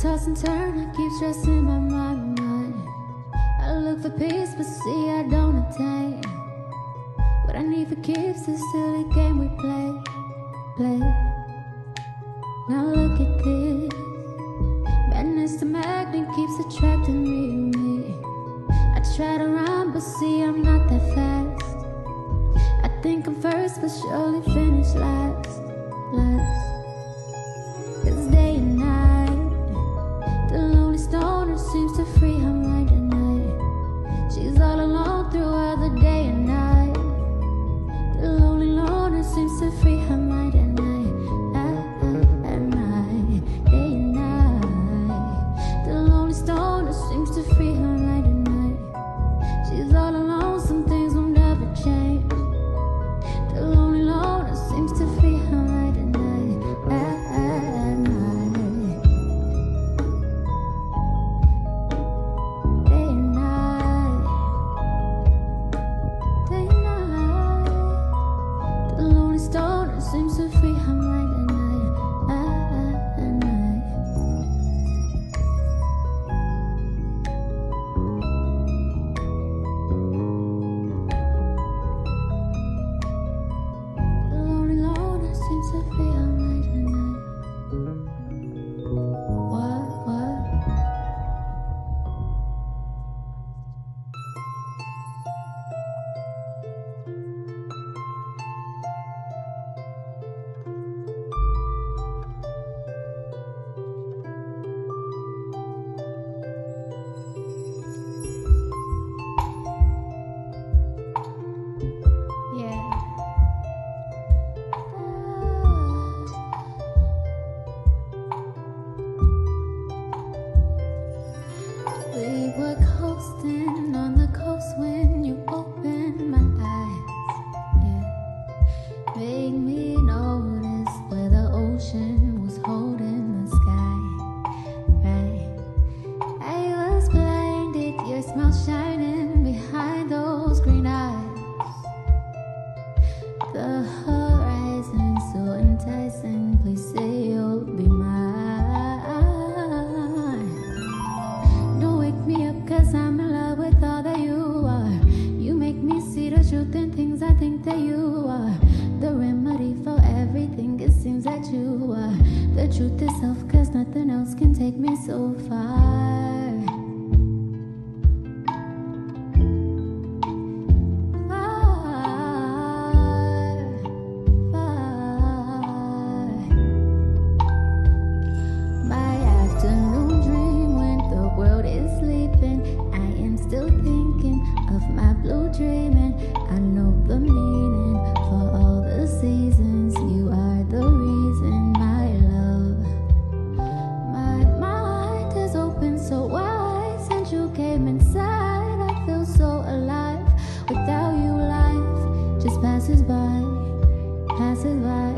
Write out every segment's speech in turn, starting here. Toss and turn, I keep stressing my mind. I look for peace, but see I don't attain. What I need for keeps is still a game we play. Now look at this. Madness the magnet keeps attracting me. I try to run, but see I'm not that fast. I think I'm first, but surely finish last. Seems to free her mind at night. She's all alone throughout the day and night. The lonely loner seems to free her mind at night. At night, day and night. The lonely stoner seems to free her mind at night. She's all alone, some things will never change. The lonely loner seems to free her mind at night. At night. Seems to free her mind at night, at night. The lonely loner seems to free her mind at night. My mind is open. just passes by, passes by,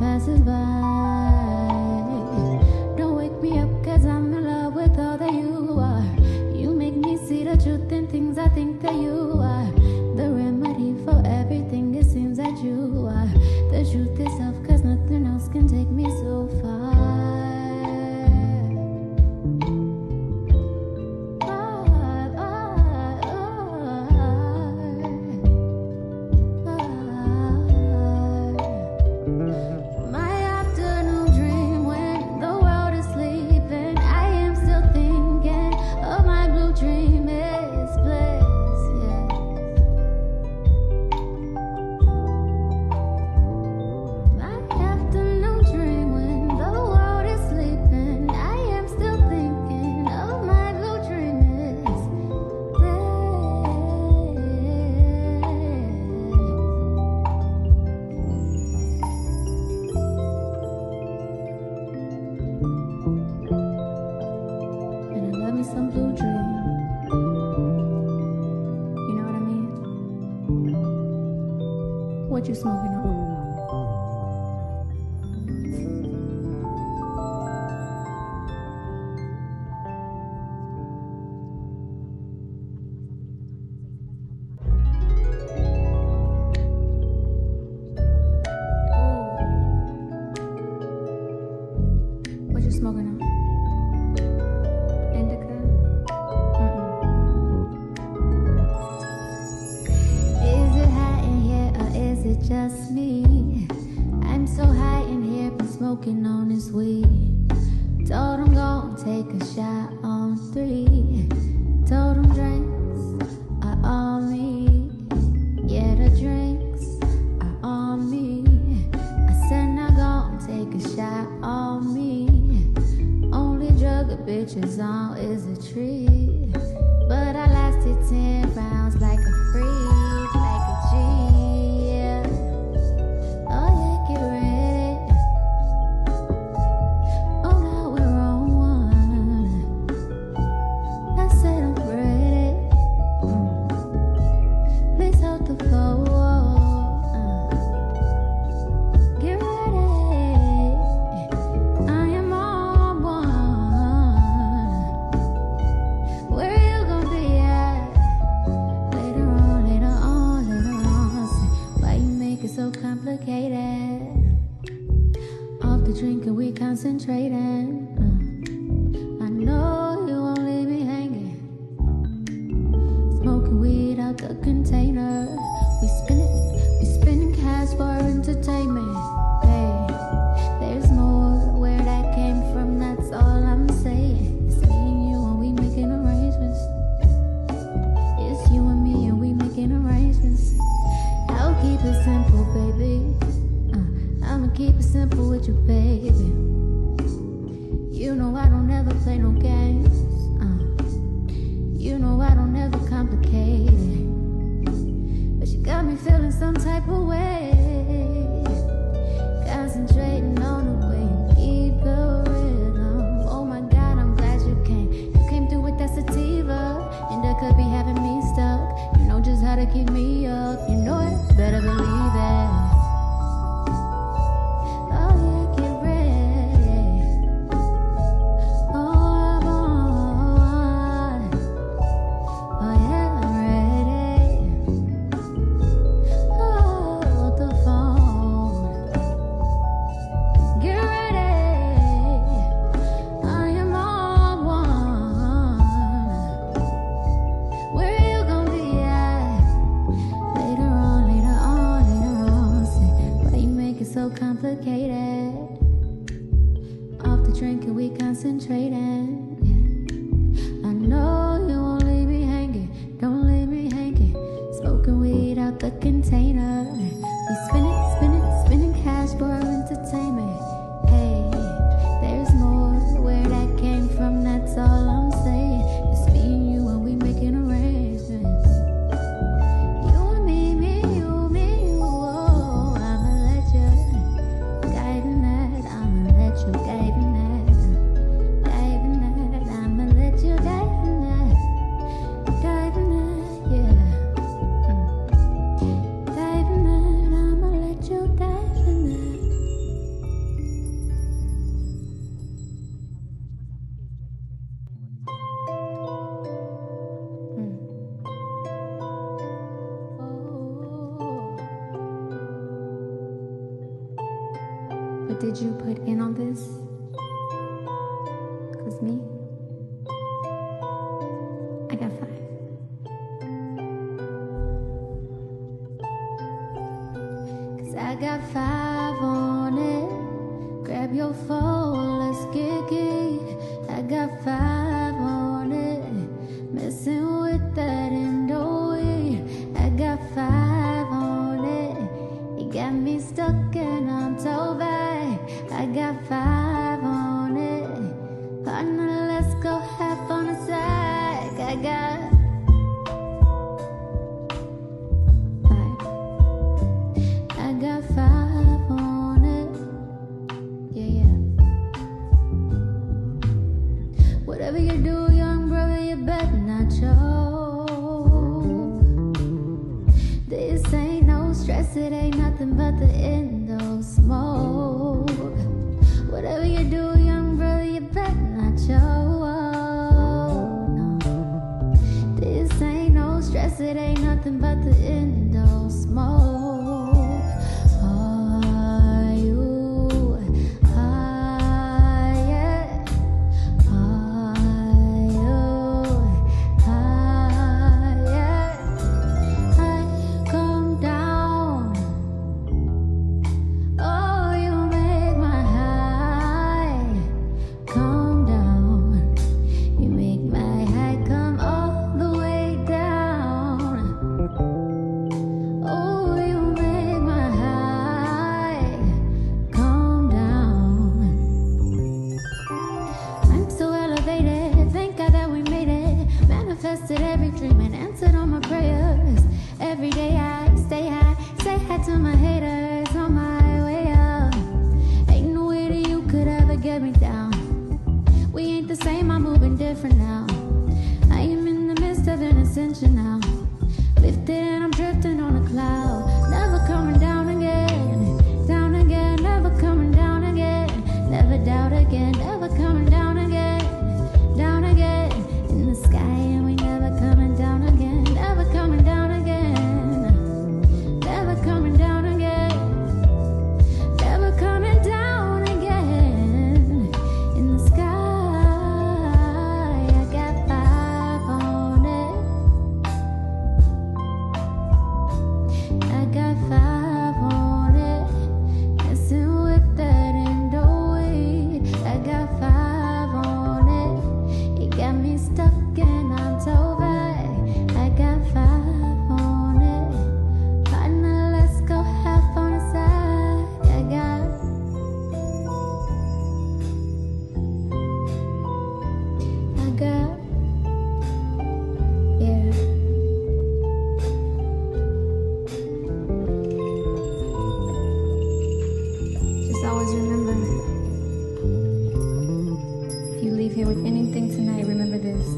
passes by. Don't wake me up, cause I'm in love with all that you are. You make me see the truth in things I think that you are. The remedy for everything it seems that you are. The truth itself, cause nothing else can take me so far. Some blue dream, you know what I mean? What you smoking on? Ooh. What you smoking on? Just me, I'm so high in here, been smoking on this weed. Told him go and take a shot on three. Told him drinks are on me. Yeah, the drinks are on me. I said now go and take a shot on me. Only drug a bitch is on is a tree. But I lasted 10 rounds like a freak, like a G. Drinking, we concentrating. I know you won't leave me hanging. Smoking weed out the container. We spinning cash for entertainment. Hey, there's more where that came from. That's all I'm saying. It's me and you and we making arrangements. It's you and me and we making arrangements. I'll keep it simple, baby. I'ma keep it simple with you, baby. You know I don't ever play no games. You know I don't ever complicate it. But you got me feeling some type of way. Concentrating on the way you keep the rhythm. Oh my God, I'm glad you came. You came through with that sativa, and that could be having me stuck. You know just how to keep me up. You know it, better believe it. Later on, What did you put in on this? 'Cause me, I got 5. I got 5 on it. Grab your phone, let's get it. I got 5 on it. Messing with that indoor. I got 5 on it. You got me stuck and I'm told by. I got 5 on it. Partner, let's go half on the side. I got. Whatever you do, young brother, you better not choke. This ain't no stress, it ain't nothing but the endo smoke. Whatever you do, young brother, you better not choke. No. This ain't no stress, it ain't nothing but the endo smoke. Every dream and answered all my prayers. Every day I stay high, say hi to my haters on my way up. Ain't no way that you could ever get me down. We ain't the same, I'm moving different now. I am in the midst of an ascension now. Lifted and I'm drifting on a cloud. Never coming down again, never coming down again. Never doubt again, never coming down again in the sky. Remember, if you leave here with anything tonight, remember this,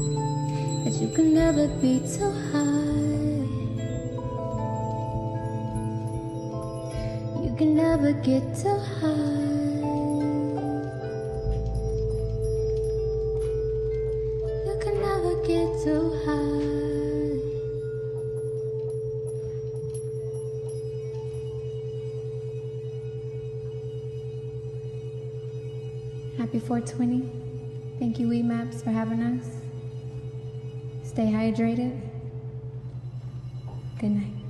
that you can never be too high. You can never get too high. You can never get too high. Happy 420. Thank you, Weedmaps, for having us. Stay hydrated. Good night.